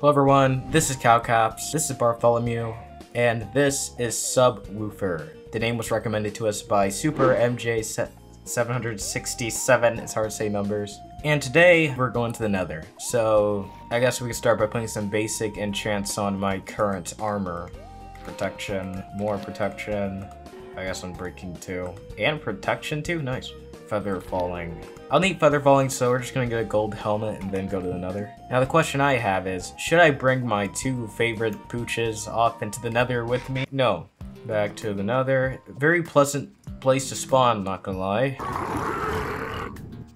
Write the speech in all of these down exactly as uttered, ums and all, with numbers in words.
Hello everyone, this is Cowcops, this is Bartholomew, and this is Subwoofer. The name was recommended to us by Super M J seven six seven, it's hard to say numbers. And today, we're going to the nether. So, I guess we can start by putting some basic enchants on my current armor. Protection, more protection, I guess I'm breaking two. And protection too? Nice. Feather falling. I'll need feather falling, so we're just gonna get a gold helmet and then go to the nether. Now the question I have is, should I bring my two favorite pooches off into the nether with me? No. Back to the nether. Very pleasant place to spawn, not gonna lie.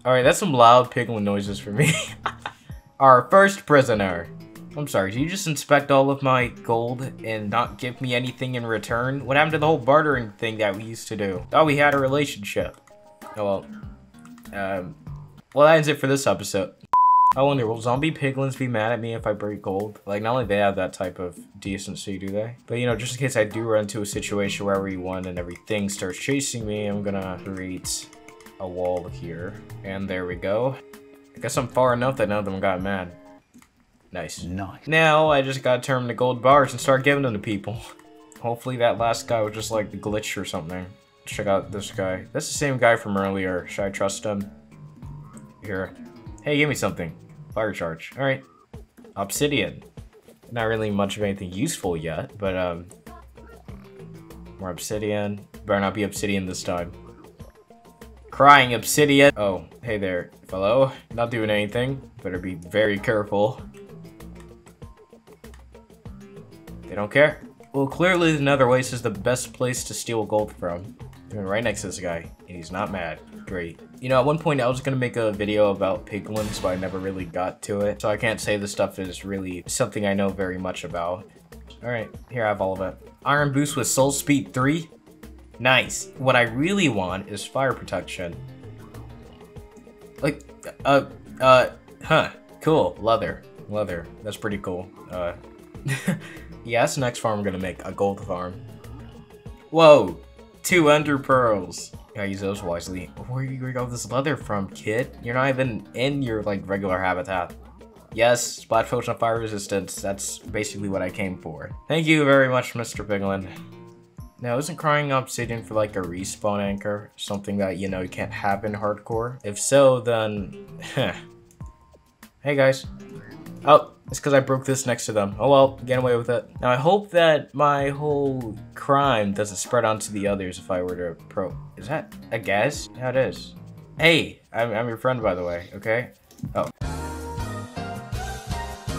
Alright, that's some loud piglin noises for me. Our first prisoner. I'm sorry, do you just inspect all of my gold and not give me anything in return? What happened to the whole bartering thing that we used to do? Thought we had a relationship. Oh well, um, well that ends it for this episode. I wonder, will zombie piglins be mad at me if I break gold? Like, not only they have that type of decency, do they? But you know, just in case I do run into a situation where everyone and everything starts chasing me, I'm gonna create a wall here. And there we go. I guess I'm far enough that none of them got mad. Nice. Nice. Now, I just gotta turn them to gold bars and start giving them to people. Hopefully that last guy was just like glitched or something. Check out this guy. That's the same guy from earlier. Should I trust him? Here. Hey, give me something. Fire charge. Alright. Obsidian. Not really much of anything useful yet, but um... more obsidian. Better not be obsidian this time. Crying obsidian! Oh, hey there, fellow. Not doing anything. Better be very careful. They don't care. Well, clearly the nether waste is the best place to steal gold from. Right next to this guy, and he's not mad. Great. You know, at one point I was gonna make a video about piglins, but I never really got to it. So I can't say this stuff is really something I know very much about. Alright, here I have all of it. Iron boost with soul speed three? Nice. What I really want is fire protection. Like, uh, uh, huh. Cool. Leather. Leather. That's pretty cool. Uh, yeah, that's the next farm I'm gonna make. A gold farm. Whoa! Two ender pearls! Yeah, use those wisely. Where do you get all this leather from, kid? You're not even in your, like, regular habitat. Yes, spot potion of fire resistance. That's basically what I came for. Thank you very much, Mister Piglin. Now, isn't crying obsidian for, like, a respawn anchor? Something that, you know, can't happen hardcore? If so, then... Hey, guys. Oh, it's because I broke this next to them. Oh well, get away with it. Now I hope that my whole crime doesn't spread onto the others if I were to pro- Is that a gas? Yeah, it is. Hey, I'm, I'm your friend, by the way, okay? Oh.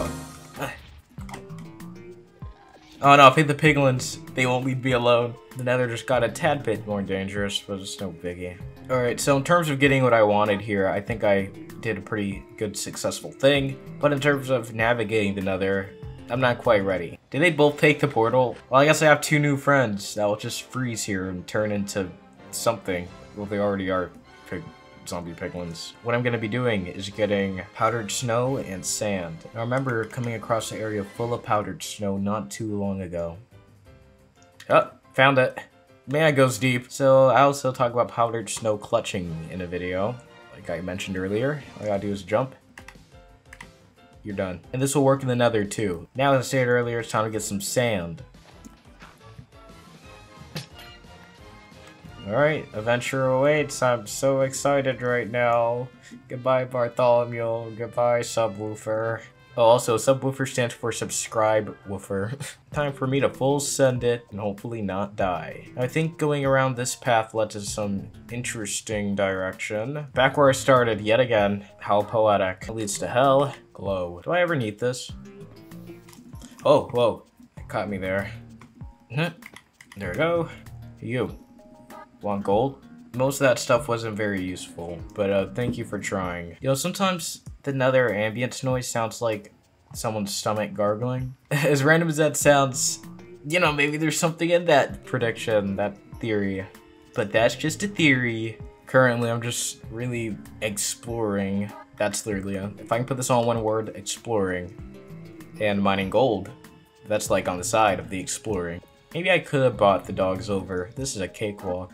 Oh, oh no, if I hit the piglins, they won't leave me alone. The nether just got a tad bit more dangerous, but it's no biggie. Alright, so in terms of getting what I wanted here, I think I did a pretty good successful thing, but in terms of navigating the nether, I'm not quite ready. Did they both take the portal? Well, I guess I have two new friends that will just freeze here and turn into something. Well, they already are pig zombie piglins. What I'm gonna be doing is getting powdered snow and sand. I remember coming across an area full of powdered snow not too long ago. Oh, found it. Man, it goes deep. So I also talk about powdered snow clutching in a video. Like I mentioned earlier, all I gotta do is jump. You're done. And this will work in the nether too. Now, as I stated earlier, it's time to get some sand. Alright, adventure awaits. I'm so excited right now. Goodbye, Bartholomew. Goodbye, Subwoofer. Oh, also, Subwoofer stands for Subscribe Woofer. Time for me to full send it and hopefully not die. I think going around this path led to some interesting direction. Back where I started, yet again. How poetic. It leads to hell. Glow. Do I ever need this? Oh, whoa. It caught me there. There we go. You. Want gold? Most of that stuff wasn't very useful, but uh, thank you for trying. You know, sometimes the nether ambience noise sounds like someone's stomach gargling. As random as that sounds, you know, maybe there's something in that prediction, that theory. But that's just a theory. Currently, I'm just really exploring. That's literally, uh, if I can put this all in one word, exploring. And mining gold. That's like on the side of the exploring. Maybe I could have bought the dogs over. This is a cakewalk.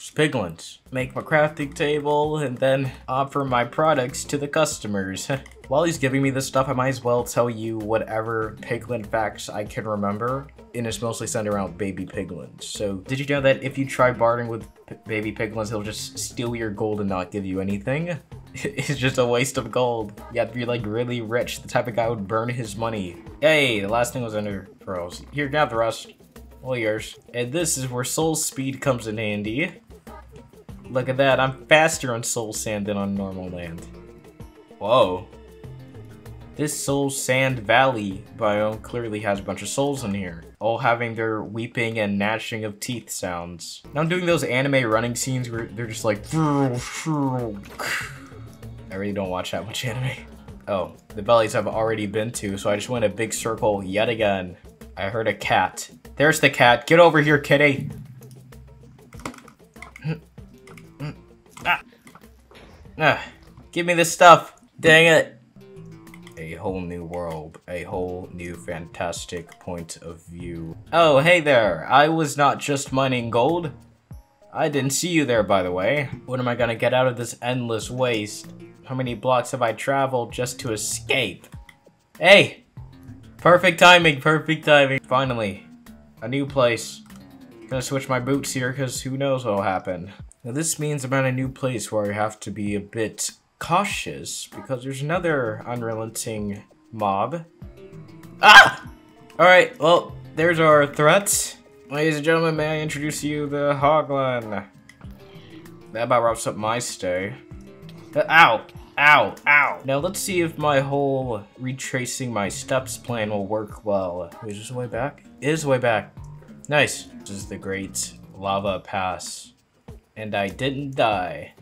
Spiglins. Make my crafting table and then offer my products to the customers. While he's giving me this stuff, I might as well tell you whatever piglin facts I can remember, and it's mostly centered around baby piglins. So did you know that if you try bartering with baby piglins, they'll just steal your gold and not give you anything? It's just a waste of gold. You have to be like really rich. The type of guy would burn his money. Hey, the last thing was under pearls. Here, grab the rest. All yours. And this is where soul speed comes in handy. Look at that, I'm faster on soul sand than on normal land. Whoa. This soul sand valley biome clearly has a bunch of souls in here, all having their weeping and gnashing of teeth sounds. Now I'm doing those anime running scenes where they're just like... I really don't watch that much anime. Oh, the bellies I've already been to, so I just went a big circle yet again. I heard a cat. There's the cat. Get over here, kitty. Ah. Ah. Give me this stuff. Dang it. A whole new world. A whole new fantastic point of view. Oh, hey there. I was not just mining gold. I didn't see you there, by the way. What am I gonna get out of this endless waste? How many blocks have I traveled just to escape? Hey! Perfect timing, perfect timing. Finally, a new place. Gonna switch my boots here, because who knows what'll happen. Now this means I'm at a new place where I have to be a bit cautious, because there's another unrelenting mob. Ah! Alright, well, there's our threats. Ladies and gentlemen, may I introduce you the Hoglan. That about wraps up my stay. Ow! Ow! Ow! Now let's see if my whole retracing my steps plan will work well. Wait, is this way back? It is way back. Nice. This is the Great Lava Pass. And I didn't die.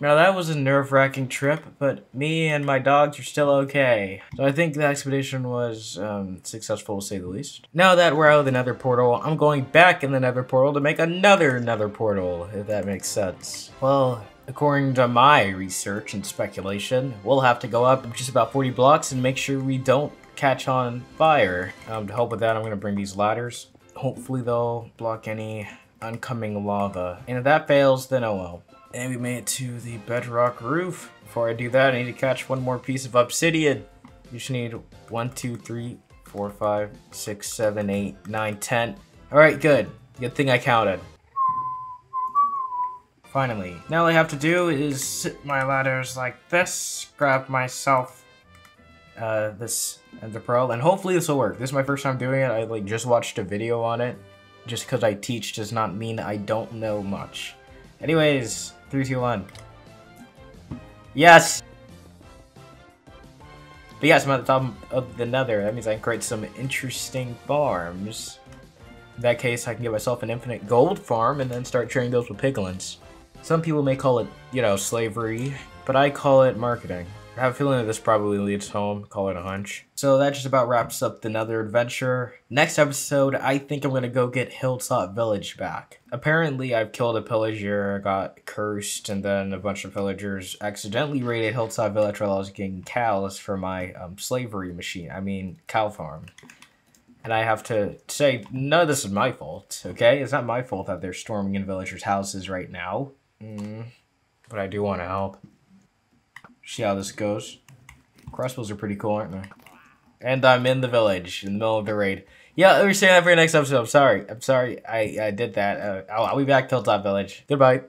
Now that was a nerve-wracking trip, but me and my dogs are still okay. So I think the expedition was um, successful, to say the least. Now that we're out of the nether portal, I'm going back in the nether portal to make another nether portal, if that makes sense. Well, according to my research and speculation, we'll have to go up just about forty blocks and make sure we don't catch on fire. Um, to help with that, I'm gonna bring these ladders. Hopefully they'll block any oncoming lava. And if that fails, then oh well. And we made it to the bedrock roof. Before I do that, I need to catch one more piece of obsidian. You should need one, two, three, four, five, six, seven, eight, nine, ten. All right, good. Good thing I counted. Finally. Now all I have to do is sit my ladders like this, grab myself uh, this ender pearl, and hopefully this will work. This is my first time doing it. I like just watched a video on it. Just because I teach does not mean I don't know much. Anyways, three, two, one. Yes! But yes, I'm at the top of the nether. That means I can create some interesting farms. In that case, I can get myself an infinite gold farm and then start trading those with piglins. Some people may call it, you know, slavery, but I call it marketing. I have a feeling that this probably leads home, call it a hunch. So that just about wraps up the nether adventure. Next episode, I think I'm gonna go get Hilltop Village back. Apparently, I've killed a pillager, got cursed, and then a bunch of villagers accidentally raided Hilltop Village while I was getting cows for my um, slavery machine, I mean, cow farm. And I have to say, no, this is my fault, okay? It's not my fault that they're storming in villagers' houses right now. Mm, but I do want to help. See how this goes. Crossbows are pretty cool, aren't they? And I'm in the village, in the middle of the raid. Yeah, we're saying that for your next episode. I'm sorry. I'm sorry I, I did that. Uh, I'll, I'll be back till Hilltop Village. Goodbye.